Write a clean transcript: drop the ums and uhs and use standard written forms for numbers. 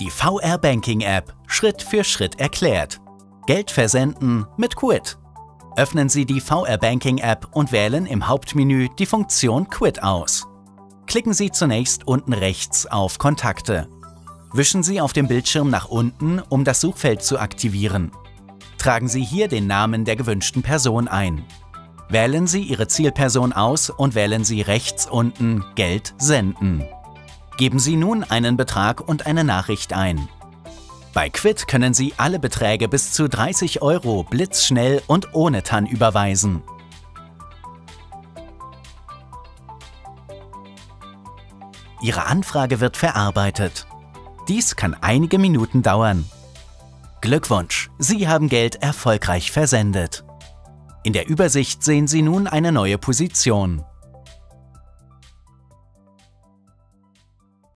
Die VR-Banking-App Schritt für Schritt erklärt. Geld versenden mit Kwitt. Öffnen Sie die VR-Banking-App und wählen im Hauptmenü die Funktion Kwitt aus. Klicken Sie zunächst unten rechts auf Kontakte. Wischen Sie auf dem Bildschirm nach unten, um das Suchfeld zu aktivieren. Tragen Sie hier den Namen der gewünschten Person ein. Wählen Sie Ihre Zielperson aus und wählen Sie rechts unten Geld senden. Geben Sie nun einen Betrag und eine Nachricht ein. Bei Kwitt können Sie alle Beträge bis zu 30 € blitzschnell und ohne TAN überweisen. Ihre Anfrage wird verarbeitet. Dies kann einige Minuten dauern. Glückwunsch, Sie haben Geld erfolgreich versendet. In der Übersicht sehen Sie nun eine neue Position.